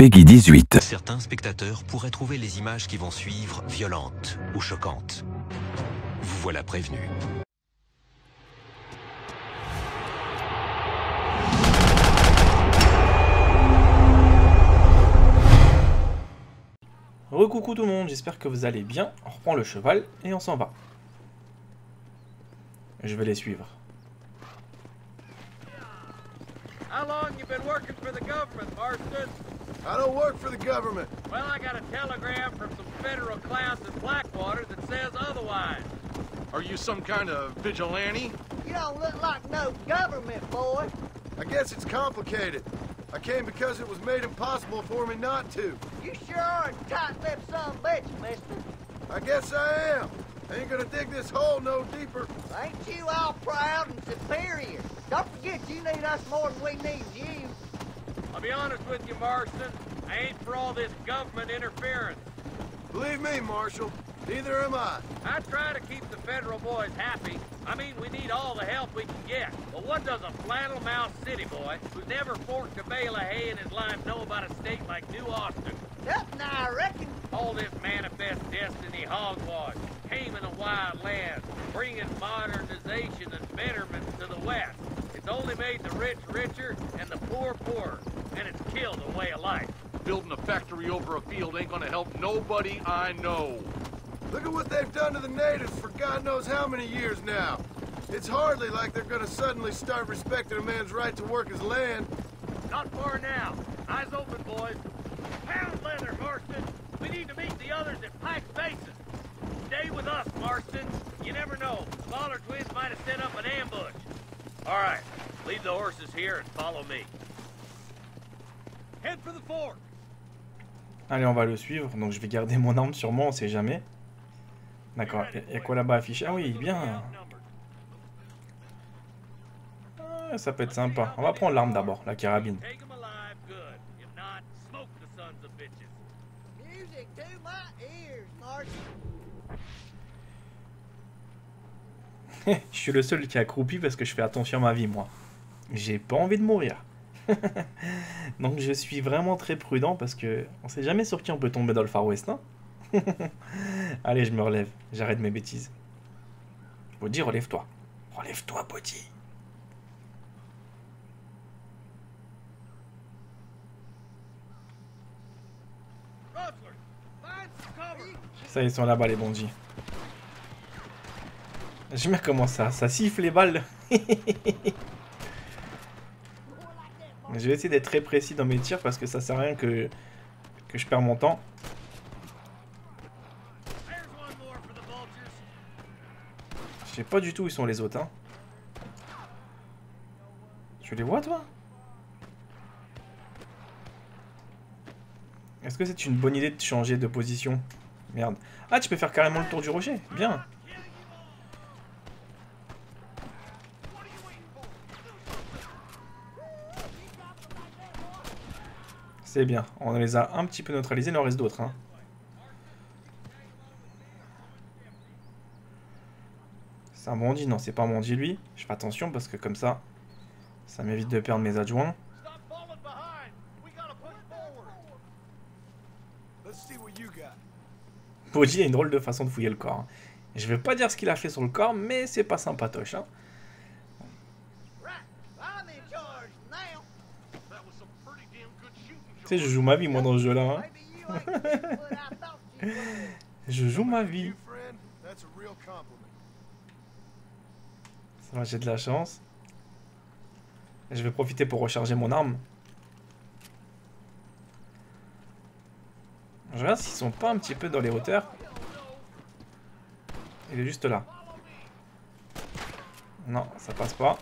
Peggy18. Certains spectateurs pourraient trouver les images qui vont suivre violentes ou choquantes. Vous voilà prévenus. Recoucou tout le monde, j'espère que vous allez bien. On reprend le cheval et on s'en va. Je vais les suivre. How long you been working for the government, Marston? I don't work for the government. Well, I got a telegram from some federal clowns in Blackwater that says otherwise. Are you some kind of vigilante? You don't look like no government, boy. I guess it's complicated. I came because it was made impossible for me not to. You sure are a tight-lipped son-of-a-bitch, mister. I guess I am. I ain't gonna dig this hole no deeper. Ain't you all proud and superior? Don't forget you need us more than we need you. I'll be honest with you, Marston. I ain't for all this government interference. Believe me, Marshal, neither am I. I try to keep the federal boys happy. I mean, we need all the help we can get. But what does a flannel-mouthed city boy who's never forked a bale of hay in his life know about a state like New Austin? Nothing, I reckon. All this Manifest Destiny hogwash, taming a wild land, bringing modernization and betterment to the West. It's only made the rich richer and the poor poorer, and it's killed a way of life. Building a factory over a field ain't gonna help nobody I know. Look at what they've done to the natives for God knows how many years now. It's hardly like they're gonna suddenly start respecting a man's right to work his land. Not far now. Eyes open, boys. Pound leather, Marston. We need to meet the others at Pike's Basin. Stay with us, Marston. You never know. Bollard Twins might have set up an ambush. All right, leave the horses here and follow me. Head for the fort. Allez, on va le suivre. Donc je vais garder mon arme sur moi, on sait jamais. D'accord. Il y a quoi là-bas affiché? Ah oui, bien. Ah, ça peut être sympa. On va prendre l'arme d'abord, la carabine. Je suis le seul qui est accroupi parce que je fais attention à ma vie, moi. J'ai pas envie de mourir. Donc je suis vraiment très prudent parce que on sait jamais sur qui on peut tomber dans le Far West, hein. Allez, je me relève. J'arrête mes bêtises. Bodhi, relève-toi. Relève-toi, Bodhi. Ça, ils sont là-bas, les bandits. Je me recommence ça. Ça siffle les balles. Je vais essayer d'être très précis dans mes tirs parce que ça sert à rien que je perds mon temps. Je sais pas du tout où sont les autres, hein. Tu les vois, toi? Est-ce que c'est une bonne idée de changer de position? Merde. Ah, tu peux faire carrément le tour du rocher. Bien. C'est bien. On les a un petit peu neutralisés. Il en reste d'autres, hein. C'est un bandit. Non, c'est pas un bandit, lui. Je fais attention parce que comme ça, ça m'évite de perdre mes adjoints. Bodhi a une drôle de façon de fouiller le corps. Je vais pas dire ce qu'il a fait sur le corps, mais c'est pas sympatoche, hein. Tu sais, je joue ma vie, moi, dans ce jeu-là, hein. Je joue ma vie. Ça va, j'ai de la chance. Je vais profiter pour recharger mon arme. Je regarde s'ils sont pas un petit peu dans les hauteurs. Il est juste là. Non, ça passe pas.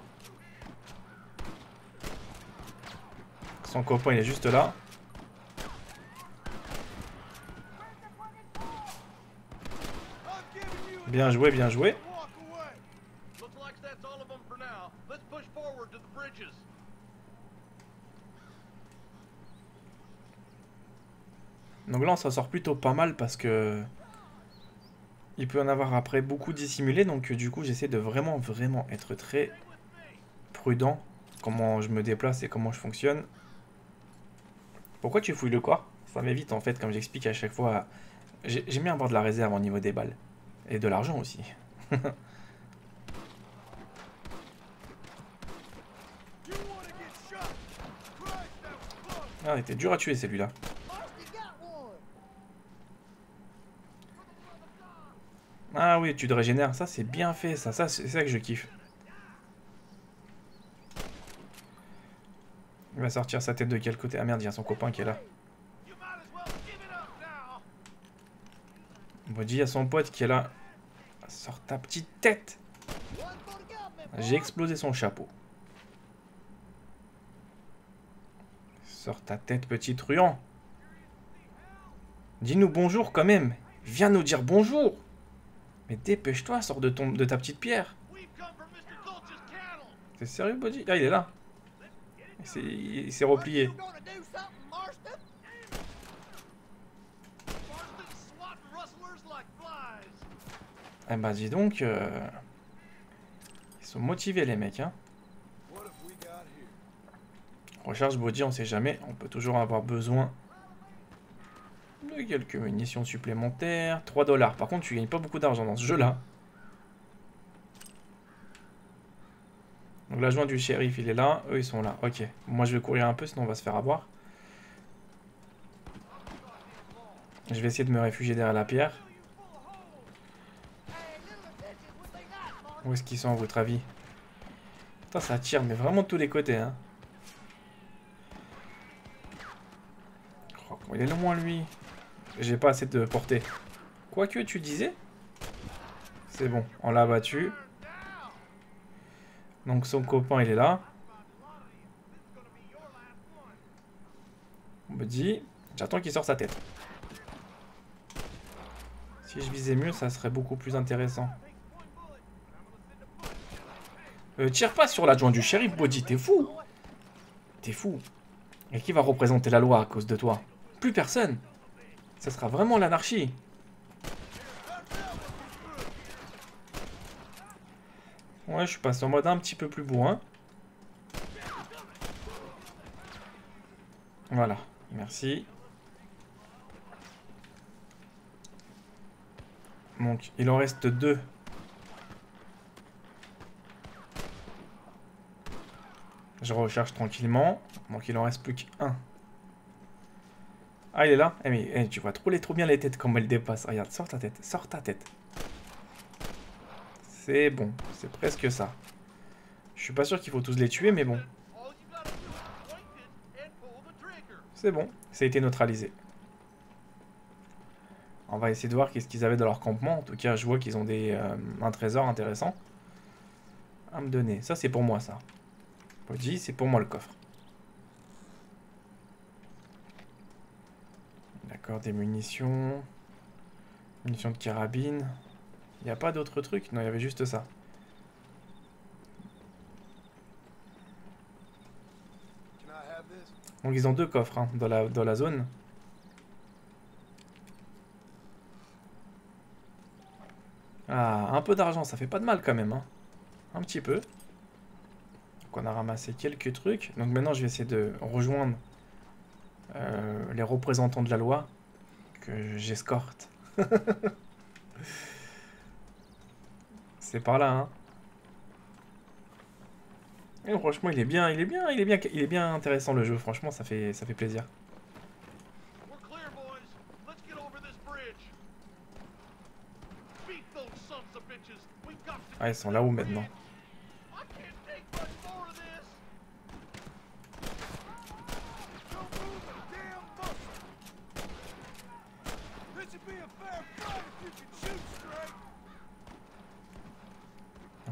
Son copain, il est juste là. Bien joué, bien joué. Donc là on s'en sort plutôt pas mal parce que il peut en avoir après beaucoup dissimulé, donc du coup j'essaie de vraiment être très prudent comment je me déplace et comment je fonctionne. Pourquoi tu fouilles le corps? Ça m'évite en fait, comme j'explique à chaque fois. J'ai mis un bord de la réserve au niveau des balles. Et de l'argent aussi. Ah, il était dur à tuer celui-là. Ah oui, tu te régénères. Ça, c'est bien fait, ça. Ça, c'est ça que je kiffe. Il va sortir sa tête de quel côté? Ah merde, il y a son copain qui est là. Bodhi, il y a son pote qui est là. Sors ta petite tête. J'ai explosé son chapeau. Sors ta tête, petit truand. Dis-nous bonjour quand même. Viens nous dire bonjour. Mais dépêche-toi, sors de, ta petite pierre. T'es sérieux, Bodhi? Ah, il est là. Il s'est replié. Eh ben dis donc, ils sont motivés les mecs. Hein. Recharge Bodhi, on sait jamais, on peut toujours avoir besoin de quelques munitions supplémentaires. 3 $, par contre tu gagnes pas beaucoup d'argent dans ce jeu là. Donc l'adjoint du shérif il est là, eux ils sont là, ok. Moi je vais courir un peu sinon on va se faire avoir. Je vais essayer de me réfugier derrière la pierre. Où est-ce qu'ils sont à votre avis? Putain, ça tire mais vraiment de tous les côtés hein. Oh, il est loin lui. J'ai pas assez de portée. Quoique tu disais. C'est bon, on l'a abattu. Donc son copain il est là. On me dit. J'attends qu'il sorte sa tête. Si je visais mieux ça serait beaucoup plus intéressant. Tire pas sur l'adjoint du shérif, Bodhi, t'es fou. T'es fou. Et qui va représenter la loi à cause de toi? Plus personne. Ça sera vraiment l'anarchie. Ouais, je passe en mode un petit peu plus bourrin. Voilà, merci. Donc, il en reste 2. Je recharge tranquillement. Donc il en reste plus qu'un. Ah il est là. Eh mais eh, tu vois trop bien les têtes comme elles dépassent. Ah, regarde, sors ta tête, sors ta tête. C'est bon, c'est presque ça. Je suis pas sûr qu'il faut tous les tuer mais bon. C'est bon, ça a été neutralisé. On va essayer de voir qu'est-ce qu'ils avaient dans leur campement. En tout cas je vois qu'ils ont des, un trésor intéressant à me donner. Ça c'est pour moi ça. Bodhi, c'est pour moi le coffre. D'accord, des munitions. Munitions de carabine. Il n'y a pas d'autres trucs? Non, il y avait juste ça. Donc ils ont 2 coffres hein, dans la zone. Ah, un peu d'argent, ça fait pas de mal quand même. Hein. Un petit peu. On a ramassé quelques trucs. Donc maintenant je vais essayer de rejoindre les représentants de la loi que j'escorte. C'est par là hein. Et franchement il est bien intéressant le jeu, franchement ça fait plaisir. Ah ils sont là où maintenant?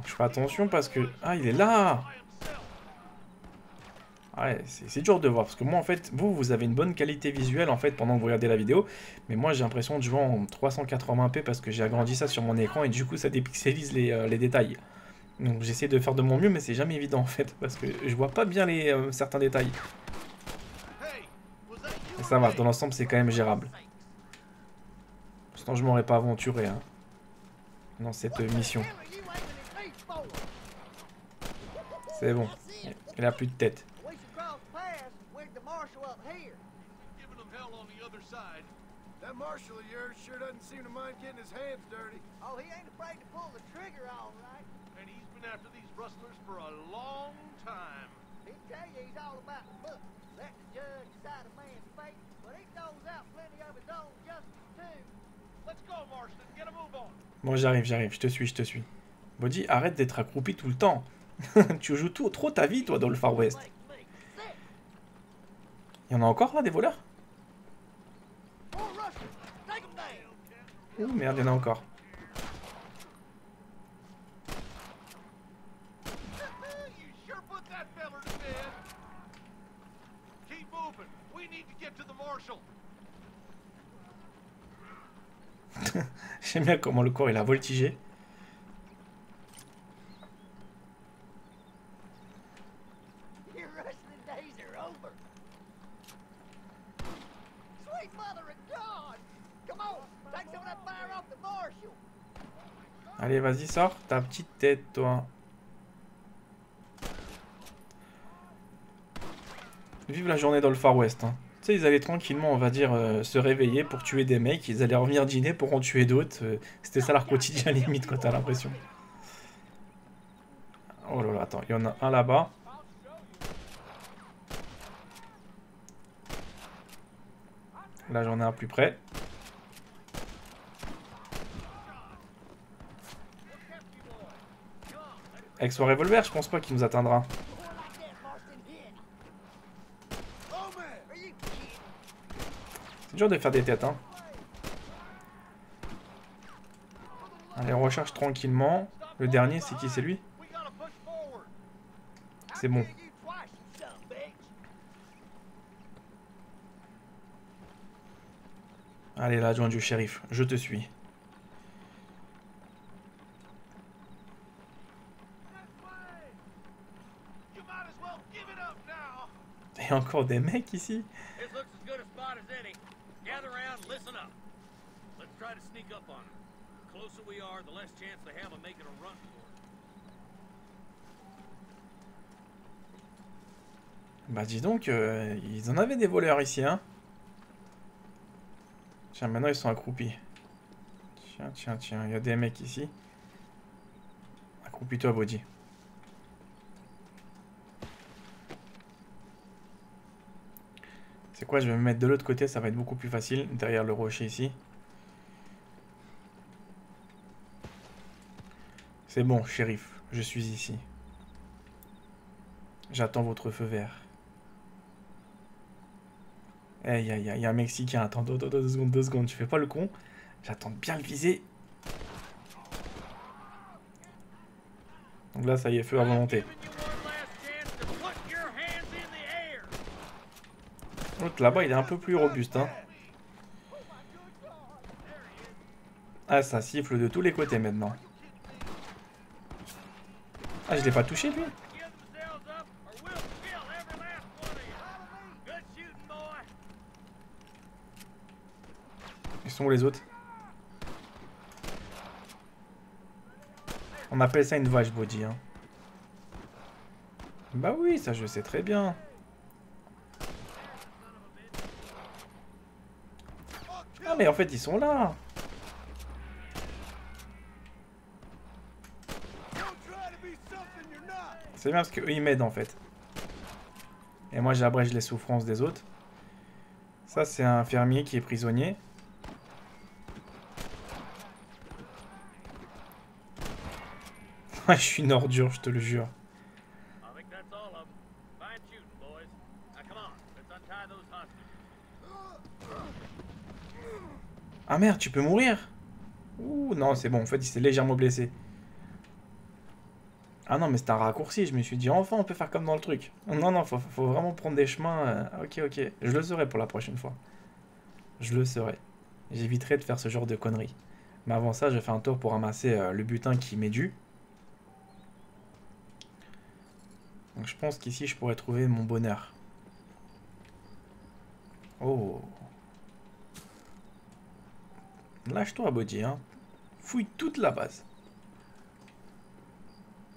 Je ferai attention parce que... Ah, il est là! Ouais, c'est dur de voir. Parce que moi, en fait, vous avez une bonne qualité visuelle, en fait, pendant que vous regardez la vidéo. Mais moi, j'ai l'impression de jouer en 380p parce que j'ai agrandi ça sur mon écran et du coup, ça dépixelise les détails. Donc, j'essaie de faire de mon mieux, mais c'est jamais évident, en fait. Parce que je vois pas bien certains détails. Et ça va, dans l'ensemble, c'est quand même gérable. Sinon, je m'aurais pas aventuré, hein, dans cette mission. C'est bon, il a plus de tête. on the other side. That marshal of yours sure doesn't seem to mind getting his hands dirty. Oh, he ain't afraid to pull the trigger, all right. And he's been after these rustlers for a long time. He'd tell you he's all about the book. Let the judge decide a man's fate, but he throws out plenty of his own justice, too. Let's go, Marston. Get a move on. Bon, j'arrive. Je te suis. Bodhi, arrête d'être accroupi tout le temps. Tu joues trop ta vie, toi, dans le Far West. Il y en a encore, là, des voleurs? Oh merde, il y en a encore. J'aime bien comment le corps il a voltigé. Allez, vas-y, sors ta petite tête, toi. Vive la journée dans le Far West. Hein. Tu sais, ils allaient tranquillement, on va dire, se réveiller pour tuer des mecs. Ils allaient revenir dîner pour en tuer d'autres. C'était ça leur quotidien, limite, quoi, t'as l'impression. Oh là là, attends, il y en a un là-bas. Là, j'en ai un plus près. Avec son revolver, je pense pas qu'il nous atteindra. C'est dur de faire des têtes, hein. Allez, on recharge tranquillement. Le dernier, c'est qui? C'est lui? C'est bon. Allez, l'adjoint du shérif, je te suis. Il y a encore des mecs ici. Bah dis donc, ils en avaient des voleurs ici, hein. Tiens, maintenant ils sont accroupis. Tiens, il y a des mecs ici. Accroupis-toi, Bodhi. C'est quoi, je vais me mettre de l'autre côté, ça va être beaucoup plus facile, derrière le rocher ici. C'est bon, shérif, je suis ici. J'attends votre feu vert. Eh, il y a un Mexicain, attends, deux secondes, je fais pas le con. J'attends de bien le viser. Donc là, ça y est, feu à volonté. L'autre là-bas, il est un peu plus robuste, hein. Ah, ça siffle de tous les côtés maintenant. Ah, je l'ai pas touché, lui. Ils sont où les autres? On appelle ça une vache, Bodhi, hein. Bah oui, ça je sais très bien. Ah mais en fait ils sont là. C'est bien parce qu'eux ils m'aident en fait. Et moi j'abrège les souffrances des autres. Ça c'est un fermier qui est prisonnier. Je suis une ordure, je te le jure. Ah merde, tu peux mourir? Ouh, non, c'est bon, en fait, il s'est légèrement blessé. Ah non, mais c'est un raccourci, je me suis dit, enfin, on peut faire comme dans le truc. Non, faut vraiment prendre des chemins. Ok, je le saurai pour la prochaine fois. Je le saurai. J'éviterai de faire ce genre de conneries. Mais avant ça, je vais faire un tour pour ramasser le butin qui m'est dû. Donc je pense qu'ici, je pourrais trouver mon bonheur. Oh... Lâche-toi, Bodhi, hein. Fouille toute la base.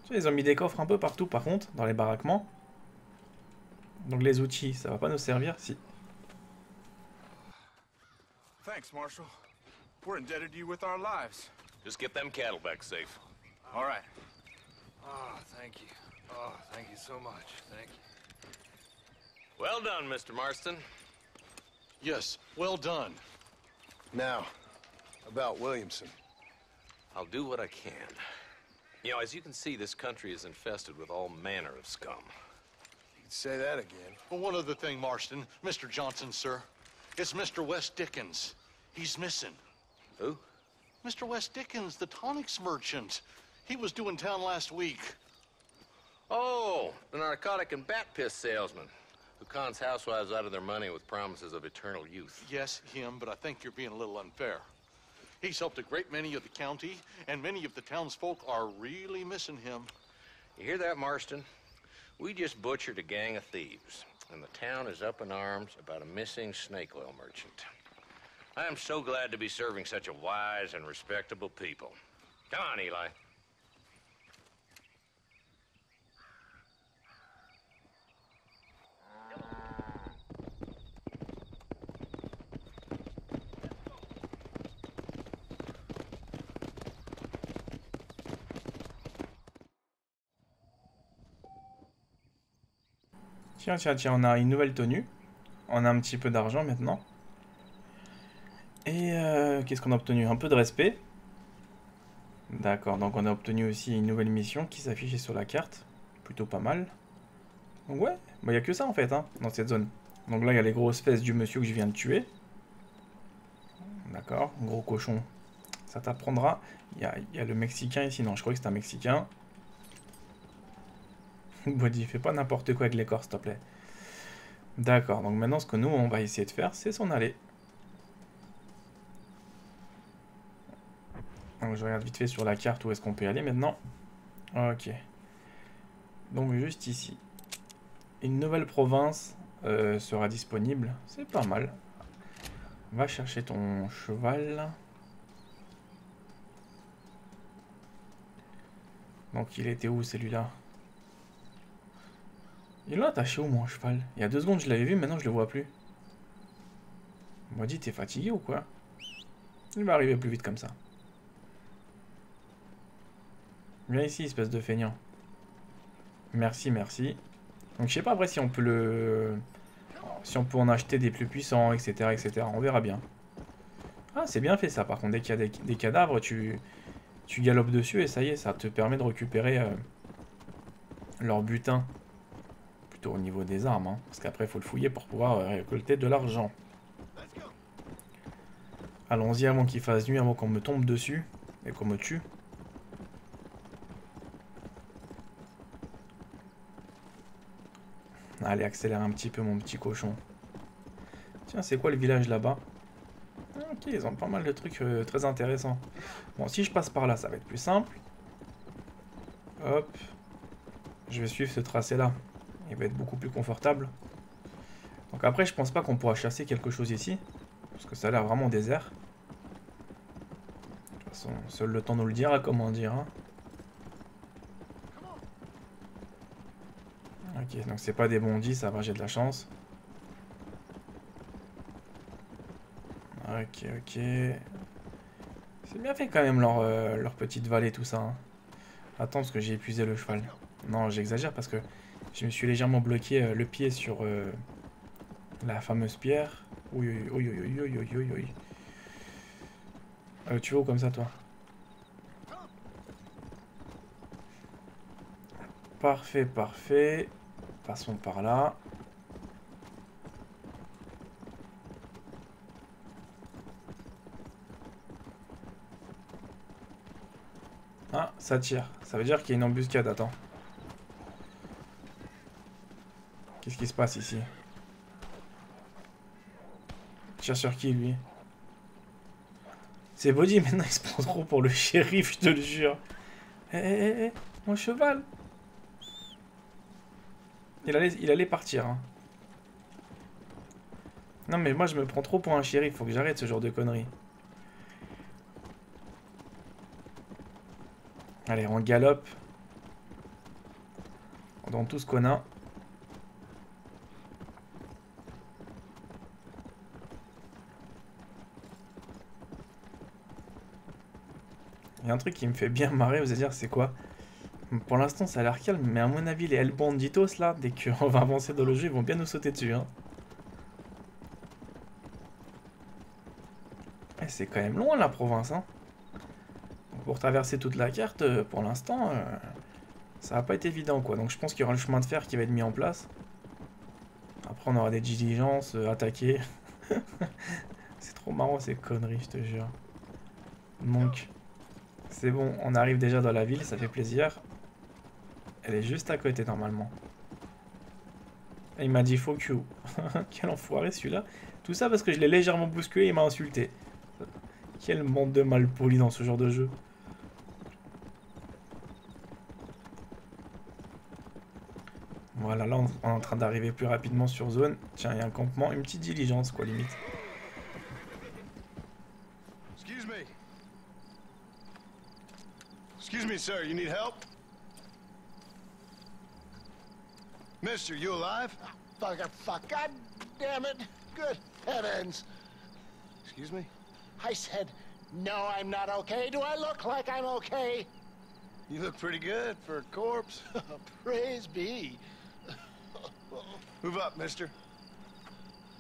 Tu sais, ils ont mis des coffres un peu partout, par contre, dans les baraquements. Donc les outils, ça va pas nous servir, si. Thanks, Marshal. We're indebted to you with our lives. Just get them cattle back safe. All right. Oh, thank you. Oh, thank you so much. Thank you. Well done, Mr. Marston. Yes, well done. Now, about Williamson. I'll do what I can. You know, as you can see, this country is infested with all manner of scum. You can say that again. Well, one other thing, Marston. Mr. Johnson, sir. It's Mr. West Dickens. He's missing. Who? Mr. West Dickens, the tonics merchant. He was due in town last week. Oh, the narcotic and bat piss salesman who cons housewives out of their money with promises of eternal youth. Yes, him, but I think you're being a little unfair. He's helped a great many of the county, and many of the townsfolk are really missing him. You hear that, Marston? We just butchered a gang of thieves, and the town is up in arms about a missing snake oil merchant. I am so glad to be serving such a wise and respectable people. Come on, Eli. Tiens, on a une nouvelle tenue. On a un petit peu d'argent maintenant. Et qu'est-ce qu'on a obtenu? Un peu de respect. D'accord, donc on a obtenu aussi une nouvelle mission qui s'affichait sur la carte. Plutôt pas mal. Donc ouais, il n'y a que ça en fait, hein, dans cette zone. Donc là, il y a les grosses fesses du monsieur que je viens de tuer. D'accord, gros cochon. Ça t'apprendra. Il y a le Mexicain ici. Non, je croyais que c'était un Mexicain. Bodhi, fais pas n'importe quoi avec les corps, s'il te plaît. D'accord, donc maintenant, ce que nous, on va essayer de faire, c'est s'en aller. Donc, je regarde vite fait sur la carte où est-ce qu'on peut aller maintenant. Ok. Donc, juste ici. Une nouvelle province sera disponible. C'est pas mal. Va chercher ton cheval. Donc, il était où, celui-là ? Il l'a attaché où, mon cheval? Il y a 2 secondes, je l'avais vu, maintenant je le vois plus. On m'a dit, t'es fatigué ou quoi? Il va arriver plus vite comme ça. Viens ici, espèce de feignant. Merci, merci. Donc je sais pas après si on peut le... Si on peut en acheter des plus puissants, etc. etc. On verra bien. Ah, c'est bien fait ça, par contre, dès qu'il y a des cadavres, tu galopes dessus et ça y est, ça te permet de récupérer leur butin. Plutôt au niveau des armes, hein, parce qu'après il faut le fouiller pour pouvoir récolter de l'argent. Allons-y avant qu'il fasse nuit, avant qu'on me tombe dessus et qu'on me tue. Allez, accélère un petit peu mon petit cochon. Tiens, c'est quoi le village là-bas? Ok, ils ont pas mal de trucs très intéressants. Bon, si je passe par là, ça va être plus simple. Hop. Je vais suivre ce tracé-là. Il va être beaucoup plus confortable. Donc après, je pense pas qu'on pourra chasser quelque chose ici. Parce que ça a l'air vraiment désert. De toute façon, seul le temps nous le dira, comment dire. Hein. Ok, donc c'est pas des bondis, ça va, j'ai de la chance. Ok, ok. C'est bien fait quand même leur petite vallée, tout ça. Hein. Attends, parce que j'ai épuisé le cheval. Non, j'exagère parce que... Je me suis légèrement bloqué le pied sur la fameuse pierre. Oui, oui, oui, oui, oui, oui, oui. Tu vas où comme ça, toi? Parfait, parfait. Passons par là. Ah, ça tire. Ça veut dire qu'il y a une embuscade, attends. Qu'est-ce qui se passe ici? Tire sur qui, lui? C'est Bodhi, maintenant il se prend trop pour le shérif, je te le jure. Hé, hé, hé, hé, mon cheval! Il allait partir. Hein. Non, mais moi je me prends trop pour un shérif, faut que j'arrête ce genre de conneries. Allez, on galope. On donne tout ce qu'on a. Il y a un truc qui me fait bien marrer, vous allez dire c'est quoi? Pour l'instant ça a l'air calme, mais à mon avis les L-Banditos là, dès qu'on va avancer dans le jeu, ils vont bien nous sauter dessus. Hein. C'est quand même loin la province. Hein. Pour traverser toute la carte, pour l'instant, ça n'a pas été évident quoi. Donc je pense qu'il y aura le chemin de fer qui va être mis en place. Après on aura des diligences, attaquer. C'est trop marrant ces conneries, je te jure. Donc, c'est bon, on arrive déjà dans la ville, ça fait plaisir. Elle est juste à côté normalement. Et il m'a dit fuck you. Quel enfoiré celui-là. Tout ça parce que je l'ai légèrement bousculé et il m'a insulté. Quelle bande de malpolis dans ce genre de jeu. Voilà, là on est en train d'arriver plus rapidement sur zone. Tiens, il y a un campement, une petite diligence quoi limite. Excuse me, sir, you need help? Mister, you alive? Fuck, God damn it. Good heavens. Excuse me? I said, no, I'm not okay. Do I look like I'm okay? You look pretty good for a corpse. Praise be. Move up, mister.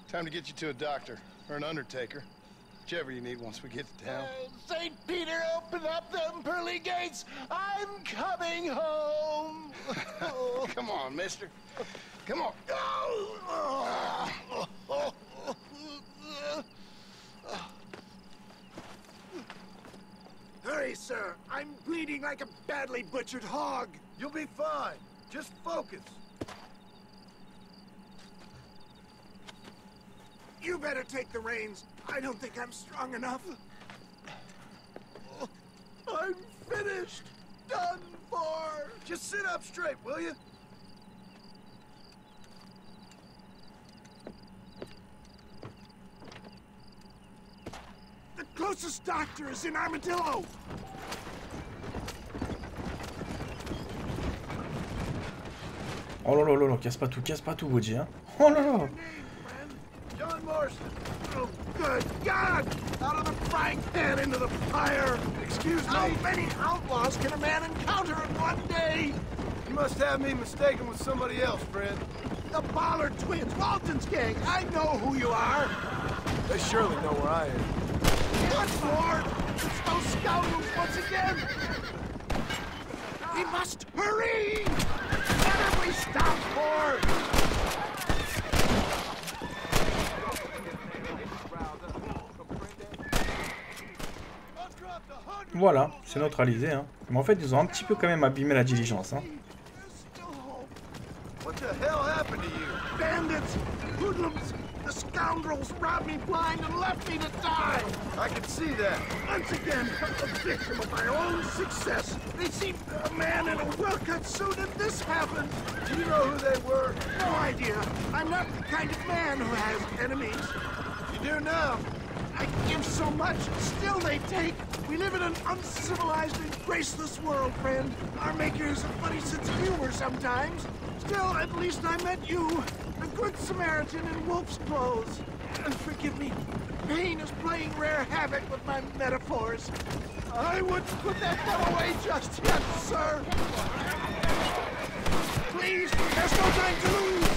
Time to get you to a doctor or an undertaker. Whichever you need once we get to town. St. Peter, open up them pearly gates. I'm coming home. Come on, mister. Come on. Hurry, sir. I'm bleeding like a badly butchered hog. You'll be fine. Just focus. You better take the reins. I don't think I'm strong enough. I'm finished. Done for. Just sit up straight, will you? The closest doctor is in Armadillo. Oh là là là, casse pas tout, Bodhi, hein. Oh là là. John Marston. Oh, good God! Out of the frying pan into the fire! Excuse me? How many outlaws can a man encounter in one day? You must have me mistaken with somebody else, friend. The Bollard Twins, Walton's Gang. I know who you are. They surely know where I am. Good Lord! It's those scoundrels once again! We must hurry! What have we stopped for? Voilà, c'est neutralisé. Hein. Mais en fait, ils ont un petit peu quand même abîmé la diligence. Hein. I give so much, still they take. We live in an uncivilized and graceless world, friend. Our maker is a funny sense of humor sometimes. Still, at least I met you, a good Samaritan in wolf's clothes. And forgive me, pain is playing rare havoc with my metaphors. I wouldn't put that gun away just yet, sir. Please, there's no time to lose.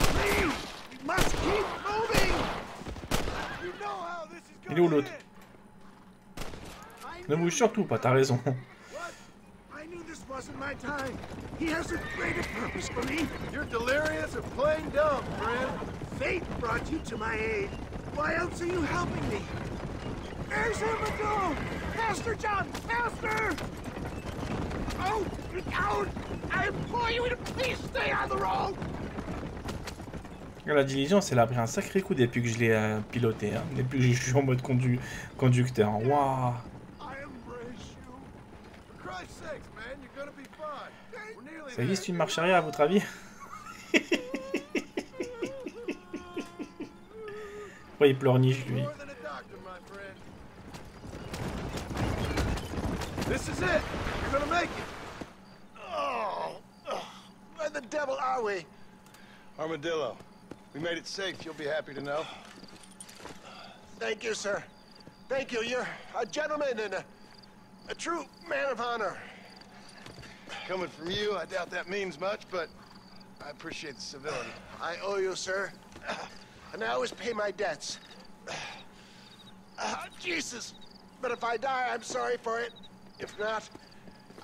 Please, you must keep moving. Il est où l'autre? Ne bouge surtout pas, t'as raison. La diligence, elle a pris un sacré coup depuis que je l'ai piloté, hein. Depuis que je suis en mode conducteur. Waouh! Ça existe une marche arrière à votre avis? Pourquoi il pleurniche lui? Armadillo. We made it safe, you'll be happy to know. Thank you, sir. Thank you, you're a gentleman and A true man of honor. Coming from you, I doubt that means much, but I appreciate the civility. I owe you, sir. And I always pay my debts. Jesus! But if I die, I'm sorry for it. If not,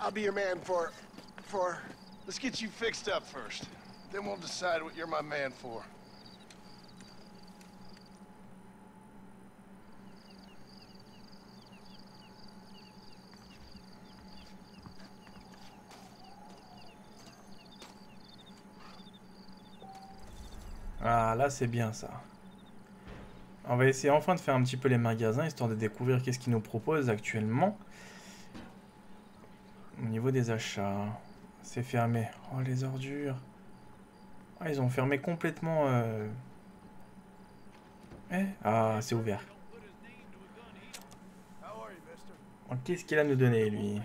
I'll be your man for... Let's get you fixed up first. Then we'll decide what you're my man for. Ah, là, c'est bien, ça. On va essayer enfin de faire un petit peu les magasins, histoire de découvrir qu'est-ce qu'ils nous proposent actuellement. Au niveau des achats, c'est fermé. Oh, les ordures. Ah, ils ont fermé complètement... Ah, c'est ouvert. Oh, qu'est-ce qu'il a à nous donner, lui ?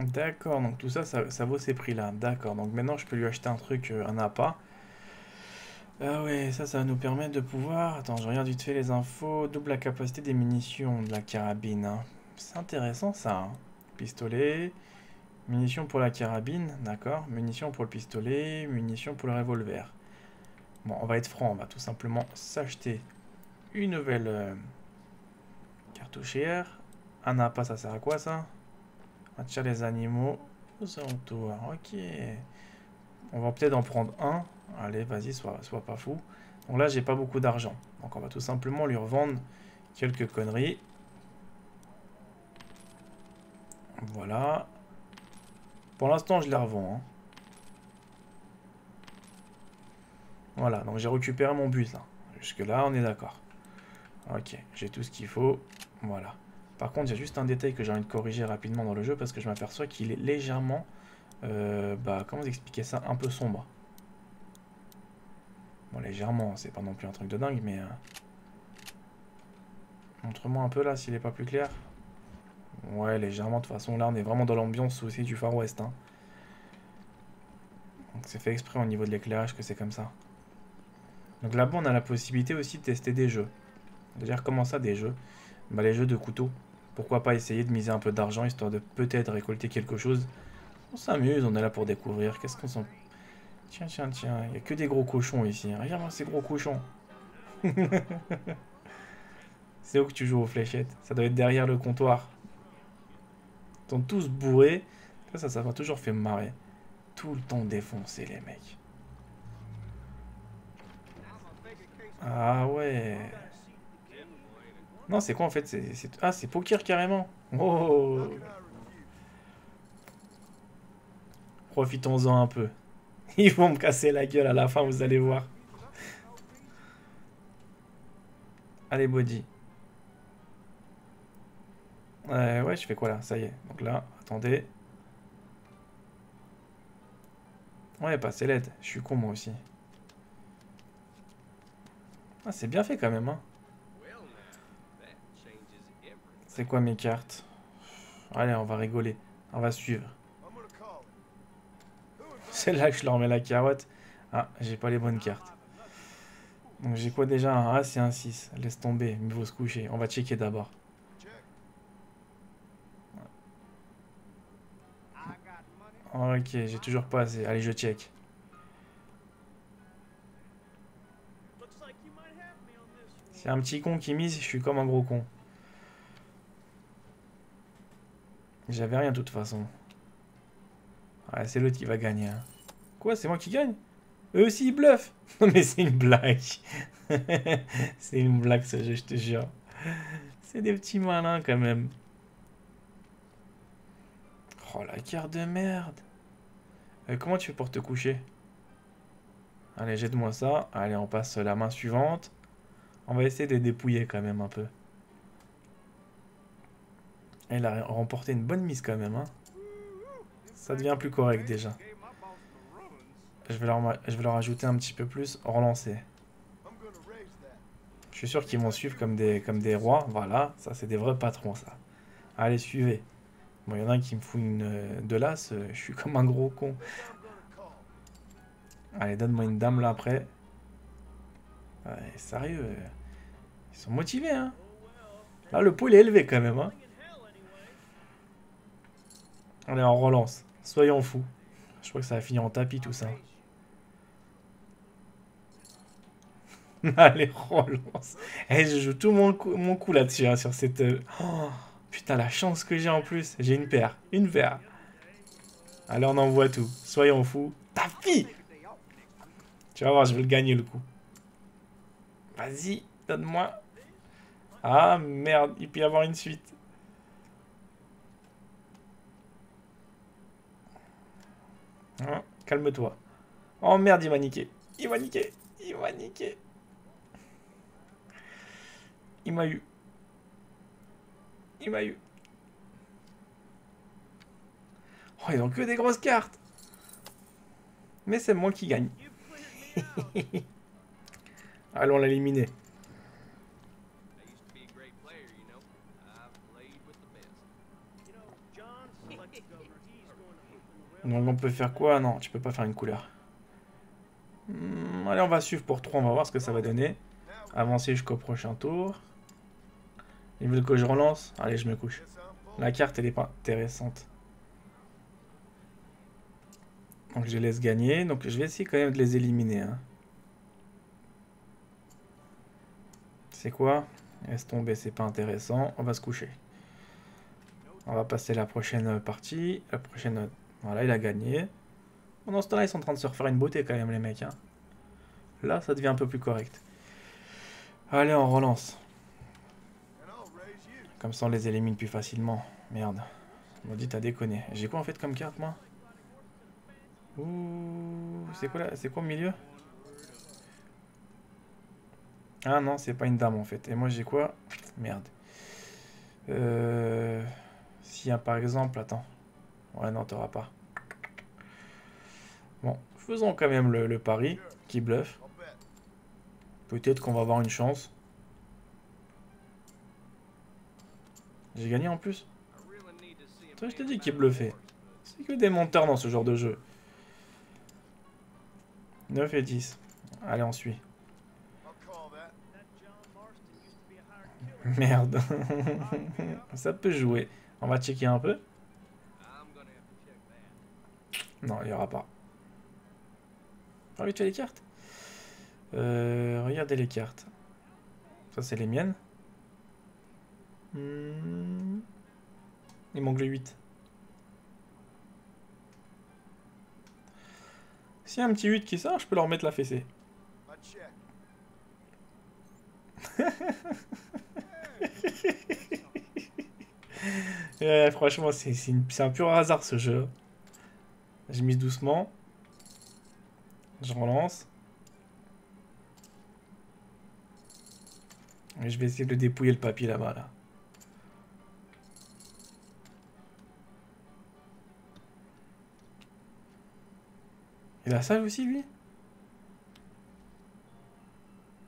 D'accord, donc tout ça, ça vaut ces prix-là. D'accord, donc maintenant je peux lui acheter un truc, un appât. Ah ouais, ça va nous permettre de pouvoir... Attends, je regarde vite fait les infos. Double la capacité des munitions de la carabine. Hein. C'est intéressant ça. Hein. Pistolet, munitions pour la carabine, d'accord. Munitions pour le pistolet, munitions pour le revolver. Bon, on va être franc, on va tout simplement s'acheter une nouvelle cartouchière. Un appât, ça sert à quoi ça? Attire les animaux aux alentours. Ok. On va peut-être en prendre un. Allez, vas-y, sois pas fou. Donc là, j'ai pas beaucoup d'argent. Donc on va tout simplement lui revendre quelques conneries. Voilà. Pour l'instant, je la revends. Hein. Voilà, donc j'ai récupéré mon but. Hein. Jusque-là, on est d'accord. Ok, j'ai tout ce qu'il faut. Voilà. Par contre, il y a juste un détail que j'ai envie de corriger rapidement dans le jeu parce que je m'aperçois qu'il est légèrement, comment vous expliquer ça, un peu sombre. Bon, légèrement, c'est pas non plus un truc de dingue, mais montre-moi un peu là s'il est pas plus clair. Ouais, légèrement, de toute façon, là, on est vraiment dans l'ambiance aussi du Far West. Hein. Donc, c'est fait exprès au niveau de l'éclairage que c'est comme ça. Donc là-bas, on a la possibilité aussi de tester des jeux. C'est-à-dire, comment ça, des jeux? Bah, les jeux de couteau. Pourquoi pas essayer de miser un peu d'argent histoire de peut-être récolter quelque chose. On s'amuse, on est là pour découvrir. Qu'est-ce qu'on s'en... Tiens, il n'y a que des gros cochons ici. Regarde-moi ces gros cochons. C'est où que tu joues aux fléchettes? Ça doit être derrière le comptoir. Ils sont tous bourrés. Ça m'a toujours fait marrer. Tout le temps défoncé, les mecs. Ah ouais. Non, c'est quoi en fait? Ah, c'est poker carrément. Oh. Profitons-en un peu. Ils vont me casser la gueule à la fin, vous allez voir. Allez, Bodhi. Ouais, je fais quoi là? Ça y est. Donc là, attendez. Ouais, passez l'aide. Je suis con moi aussi. Ah, c'est bien fait quand même, hein. C'est quoi mes cartes? Allez, on va rigoler. On va suivre. C'est là que je leur mets la carotte. Ah, j'ai pas les bonnes cartes. Donc j'ai quoi déjà? Un As et un 6. Laisse tomber, il faut se coucher. On va checker d'abord. Ok, j'ai toujours pas assez. Allez, je check. C'est un petit con qui mise, je suis comme un gros con. J'avais rien de toute façon. Ouais, c'est l'autre qui va gagner. Hein. Quoi, c'est moi qui gagne? Eux aussi ils bluffent. Non mais c'est une blague. C'est une blague ce jeu, je te jure. C'est des petits malins quand même. Oh la carte de merde. Comment tu fais pour te coucher? Allez, jette-moi ça. Allez, on passe la main suivante. On va essayer de dépouiller quand même un peu. Elle a remporté une bonne mise quand même. Hein. Ça devient plus correct déjà. Je vais leur ajouter un petit peu plus. Relancer. Je suis sûr qu'ils vont suivre comme des rois. Voilà, ça c'est des vrais patrons ça. Allez, suivez. Bon, il y en a un qui me fout de l'as. Je suis comme un gros con. Allez, donne-moi une dame là après. Ouais, sérieux. Ils sont motivés, hein. Là, le pot, il est élevé quand même, hein. Allez, on relance. Soyons fous. Je crois que ça va finir en tapis, tout ça. Allez, relance. Eh, je joue tout mon coup là-dessus, hein, sur cette... Oh, putain, la chance que j'ai en plus. J'ai une paire. Une paire. Allez, on envoie tout. Soyons fous. Tapis! Tu vas voir, je vais le gagner, le coup. Vas-y, donne-moi. Ah, merde. Il peut y avoir une suite. Ah, calme-toi. Oh, merde, il m'a niqué. Il m'a niqué. Il m'a niqué. Il m'a eu. Il m'a eu. Oh, ils ont que des grosses cartes. Mais c'est moi qui gagne. Allons l'éliminer. Donc on peut faire quoi? Non, tu peux pas faire une couleur. Allez, on va suivre pour 3, on va voir ce que ça va donner. Avancer jusqu'au prochain tour. Ils veulent que je relance. Allez, je me couche. La carte, elle est pas intéressante. Donc je les laisse gagner. Donc je vais essayer quand même de les éliminer, hein. C'est quoi? Laisse tomber, c'est pas intéressant. On va se coucher. On va passer la prochaine partie. La prochaine... Voilà, il a gagné. Pendant ce temps-là, ils sont en train de se refaire une beauté quand même, les mecs, hein. Là, ça devient un peu plus correct. Allez, on relance. Comme ça, on les élimine plus facilement. Merde. On m'a dit, t'as déconné. J'ai quoi en fait comme carte, moi? Ouh, c'est quoi là? C'est quoi au milieu? Ah non, c'est pas une dame en fait. Et moi, j'ai quoi? Merde. Si, hein, par exemple, attends. Ouais, non, t'auras pas. Bon, faisons quand même le pari qui bluffe. Peut-être qu'on va avoir une chance. J'ai gagné en plus. Toi, je te dis qu'il bluffait. C'est que des menteurs dans ce genre de jeu. 9 et 10. Allez, on suit. Merde. Ça peut jouer. On va checker un peu. Non, il n'y aura pas. Ah oui, tu as les cartes. Regardez les cartes. Ça, c'est les miennes. Il manque le 8. S'il y a un petit 8 qui sort, je peux leur mettre la fessée. Ouais, franchement, c'est un pur hasard ce jeu. Je mise doucement. Je relance. Et je vais essayer de dépouiller le papy là-bas. Là. Il a ça aussi, lui?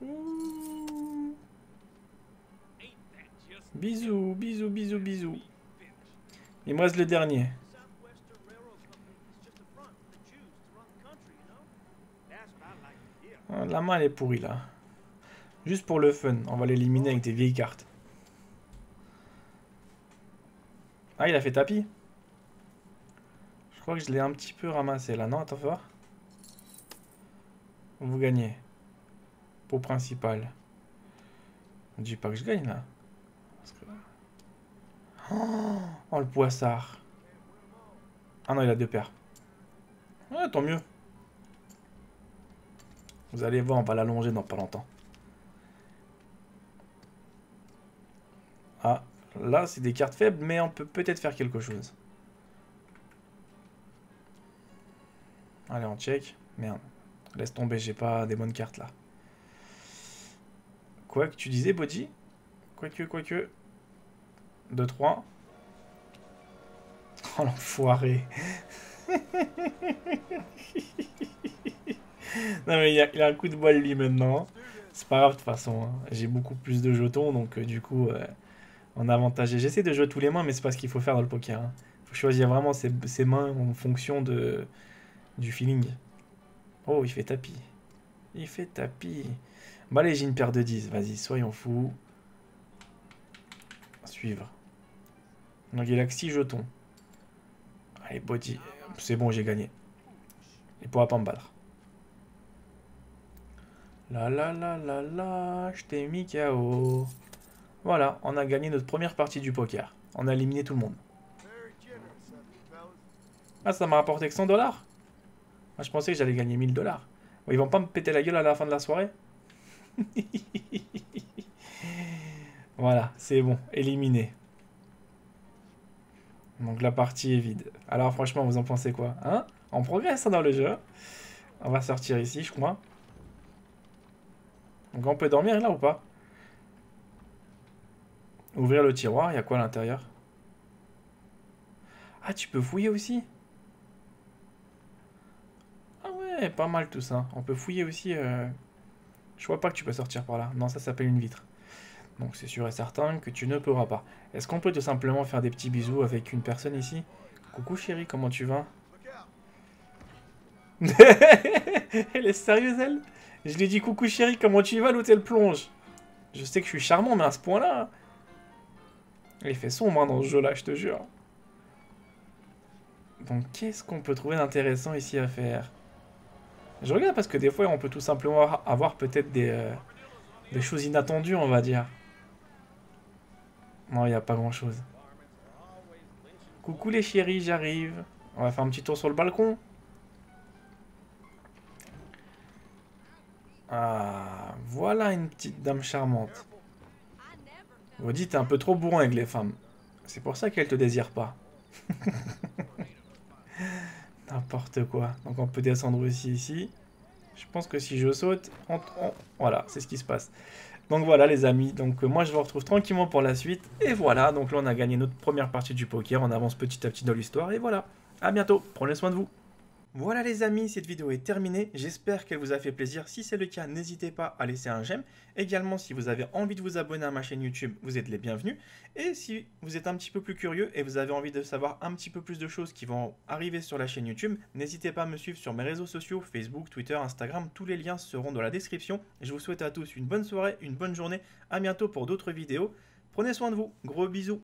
Ouh. Bisous, bisous, bisous, bisous. Il me reste le dernier. La main elle est pourrie là. Juste pour le fun, on va l'éliminer avec des vieilles cartes. Ah, il a fait tapis. Je crois que je l'ai un petit peu ramassé là. Non, attends, fais voir. Vous gagnez. Pot principal. On dit pas que je gagne là. Parce que... oh, oh, le poissard. Ah non, il a 2 paires. Ouais, tant mieux. Vous allez voir, on va l'allonger dans pas longtemps. Ah, là, c'est des cartes faibles, mais on peut peut-être faire quelque chose. Allez, on check. Merde. Laisse tomber, j'ai pas des bonnes cartes, là. Quoi que tu disais, Bodhi? Quoique. 2, 3. Oh, l'enfoiré. Non mais il a un coup de bol lui maintenant. C'est pas grave de toute façon, hein. J'ai beaucoup plus de jetons donc du coup on a avantagé. J'essaie de jouer tous les mains mais c'est pas ce qu'il faut faire dans le poker, hein. Faut choisir vraiment ses mains en fonction du feeling. Oh, il fait tapis. Il fait tapis. Bon, allez, j'ai une paire de 10. Vas-y, soyons fous. Suivre. Donc, il a que 6 jetons. Allez, Bodhi. C'est bon, j'ai gagné. Il pourra pas me battre. La la la la la, je t'ai mis KO. Voilà, on a gagné notre première partie du poker. On a éliminé tout le monde. Ah, ça m'a rapporté que 100 $. Ah, je pensais que j'allais gagner 1000 $. Ils vont pas me péter la gueule à la fin de la soirée. Voilà, c'est bon, éliminé. Donc la partie est vide. Alors franchement, vous en pensez quoi, hein? On progresse dans le jeu. On va sortir ici, je crois. Donc on peut dormir là ou pas? Ouvrir le tiroir, il y a quoi à l'intérieur? Ah, tu peux fouiller aussi? Ah ouais, pas mal tout ça. On peut fouiller aussi. Je vois pas que tu peux sortir par là. Non, ça s'appelle une vitre. Donc c'est sûr et certain que tu ne pourras pas. Est-ce qu'on peut tout simplement faire des petits bisous avec une personne ici? Coucou chérie, comment tu vas? Elle est sérieuse, elle? Je lui ai dit coucou chérie, comment tu vas? L'autre, elle plonge. Je sais que je suis charmant, mais à ce point-là... Il fait sombre hein, dans ce jeu-là, je te jure. Donc qu'est-ce qu'on peut trouver d'intéressant ici à faire? Je regarde parce que des fois, on peut tout simplement avoir peut-être des choses inattendues, on va dire. Non, il n'y a pas grand-chose. Coucou les chéris, j'arrive. On va faire un petit tour sur le balcon. Ah, voilà une petite dame charmante. Vous dites, t'es un peu trop bourrin avec les femmes. C'est pour ça qu'elles te désirent pas. N'importe quoi. Donc on peut descendre aussi ici. Je pense que si je saute, voilà, c'est ce qui se passe. Donc voilà les amis, donc moi je vous retrouve tranquillement pour la suite. Et voilà, donc là on a gagné notre première partie du poker, on avance petit à petit dans l'histoire. Et voilà, à bientôt, prenez soin de vous. Voilà les amis, cette vidéo est terminée, j'espère qu'elle vous a fait plaisir, si c'est le cas n'hésitez pas à laisser un j'aime, également si vous avez envie de vous abonner à ma chaîne YouTube, vous êtes les bienvenus, et si vous êtes un petit peu plus curieux et vous avez envie de savoir un petit peu plus de choses qui vont arriver sur la chaîne YouTube, n'hésitez pas à me suivre sur mes réseaux sociaux, Facebook, Twitter, Instagram, tous les liens seront dans la description, je vous souhaite à tous une bonne soirée, une bonne journée, à bientôt pour d'autres vidéos, prenez soin de vous, gros bisous.